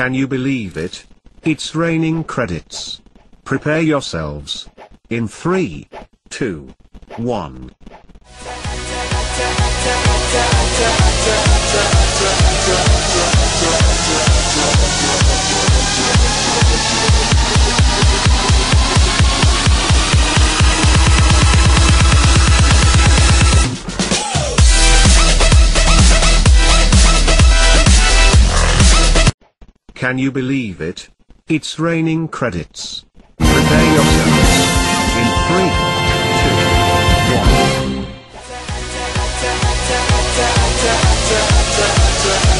Can you believe it? It's raining credits. Prepare yourselves. In 3, 2, 1. Can you believe it? It's raining credits. Prepare yourselves. In 3, 2, 1.